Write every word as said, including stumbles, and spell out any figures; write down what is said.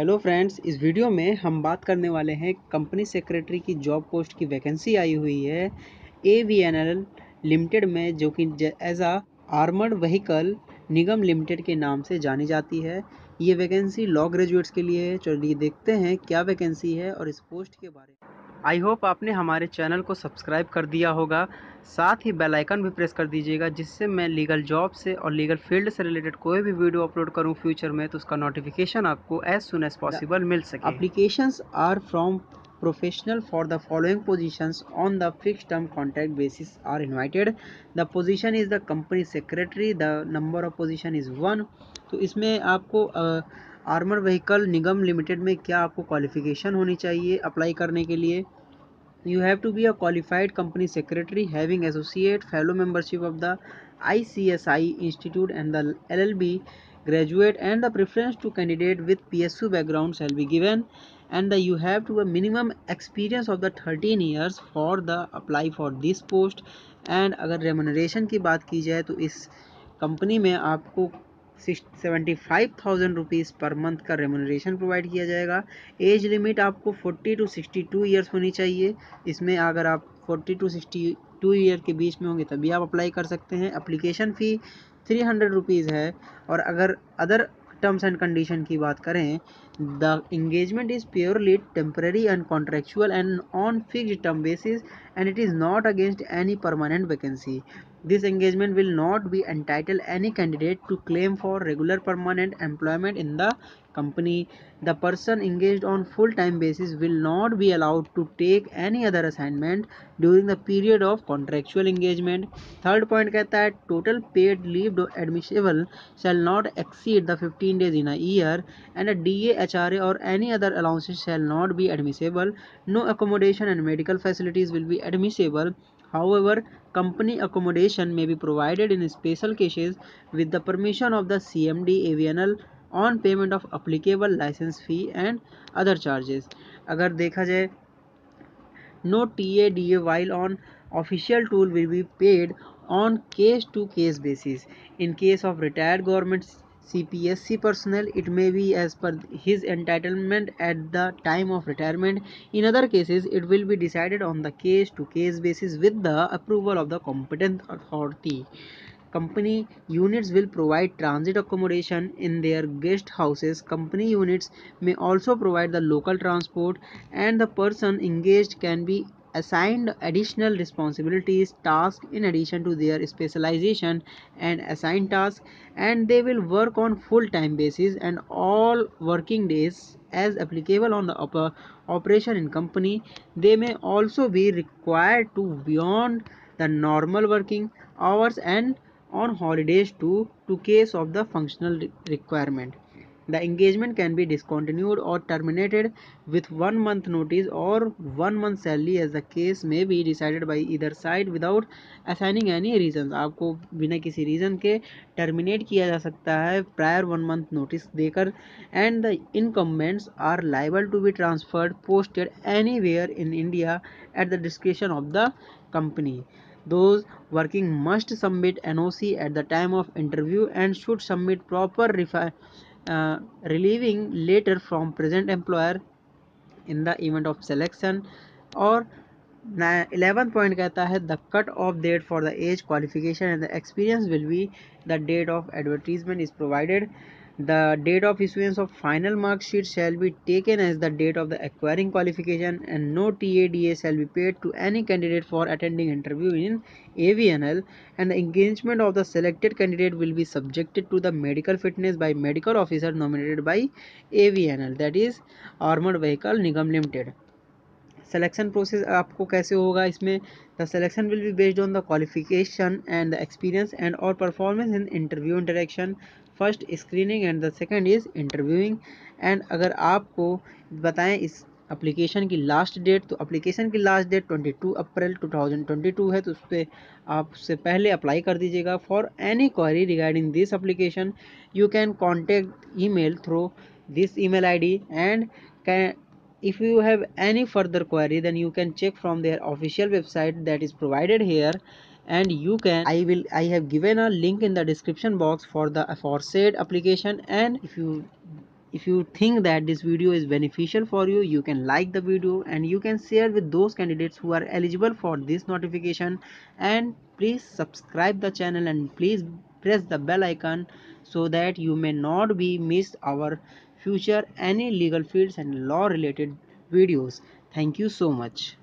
Hello friends, इस video में हम बात करने वाले हैं कंपनी सेक्रेटरी की जॉब पोस्ट की वैकेंसी आई हुई है A V N L limited में, जो कि एज आ आर्मर्ड व्हीकल निगम लिमिटेड के नाम से जानी जाती है। ये वैकेंसी लॉ ग्रेजुएट्स के लिए है। चलिए देखते हैं क्या वैकेंसी है और इस पोस्ट के बारे में। आई होप आपने हमारे चैनल को सब्सक्राइब कर दिया होगा, साथ ही बेल आइकन भी प्रेस कर दीजिएगा, जिससे मैं लीगल जॉब से और लीगल फील्ड से रिलेटेड कोई भी वीडियो अपलोड करूं फ्यूचर में तो उसका नोटिफिकेशन आपको एज सुन एज पॉसिबल मिल सके। Applications are from professional for the following positions on the fixed term contract basis are invited. The position is the company secretary. The number of position is one. तो इसमें आपको armour vehicle Nigam limited में क्या आपको qualification होनी चाहिए apply करने के लिए। You have to be a qualified company secretary having associate fellow membership of the I C S I institute and the L L B graduate and the preference to candidate with P S U background shall be given and the you have to a minimum experience of the thirteen years for the apply for this post. and अगर remuneration की बात की जाए तो इस company में आपको seventy five thousand rupees per month का रेम्यूनरेशन प्रोवाइड किया जाएगा। एज लिमिट आपको forty two sixty two years होनी चाहिए। इसमें अगर आप forty two sixty two year के बीच में होंगे तभी आप अप्लाई कर सकते हैं। Application fee three hundred rupees है। और अगर अदर टर्म्स एंड कंडीशन की बात करें, the engagement is purely temporary and contractual and on fixed term basis and it is not against any permanent vacancy. This engagement will not be entitled any candidate to claim for regular permanent employment in the company. The person engaged on full-time basis will not be allowed to take any other assignment during the period of contractual engagement. Third point कहता है total paid leave admissible shall not exceed the fifteen days in a year and a D A H R A or any other allowances shall not be admissible. No accommodation and medical facilities will be admissible. However, company accommodation may be provided in special cases with the permission of the C M D A V N L on payment of applicable license fee and other charges. अगर देखा जाए, no T A D A while on official tool will be paid on case-to-case basis. In case of retired government C P S C personnel, it may be as per his entitlement at the time of retirement. In other cases, it will be decided on the case-to-case basis with the approval of the competent authority. Company units will provide transit accommodation in their guest houses. Company units may also provide the local transport, and the person engaged can be assigned additional responsibilities, tasks in addition to their specialization and assigned tasks, and they will work on full-time basis and all working days as applicable on the op- operation in company. They may also be required to beyond the normal working hours and on holidays too, to case of the functional re- requirement. The engagement can be discontinued or terminated with one month notice or one month salary as the case may be decided by either side without assigning any reasons. आपको बिना किसी reason के terminate किया जा सकता है prior one month notice देकर. And the incumbents are liable to be transferred, posted anywhere in India at the discretion of the company. Those working must submit N O C at the time of interview and should submit proper refi- Uh, relieving letter from present employer in the event of selection. और eleventh point कहता है the cut off date for the age, qualification and the experience will be the date of advertisement is provided. The date of issuance of final mark sheet shall be taken as the date of the acquiring qualification, and no T A D A shall be paid to any candidate for attending interview in A V N L. And the engagement of the selected candidate will be subjected to the medical fitness by medical officer nominated by A V N L, that is Armoured Vehicle Nigam Limited. Selection process आपको कैसे होगा इसमें? The selection will be based on the qualification and the experience and or performance in interview interaction. First screening and the second is interviewing. And अगर आपको बताएं इस application की last date, तो एप्लीकेशन की लास्ट डेट बाईस अप्रैल दो हज़ार बाईस है, तो उस पर आप उससे पहले अप्लाई कर दीजिएगा. For any query regarding this application you can contact email through this email ID and can if you have any further query then you can check from their official website that is provided here. And you can I will I have given a link in the description box for the aforesaid application. And if you If you think that this video is beneficial for you, you can like the video and you can share with those candidates who are eligible for this notification, and please subscribe the channel and please press the bell icon so that you may not be missed our future any legal fields and law related videos. Thank you so much.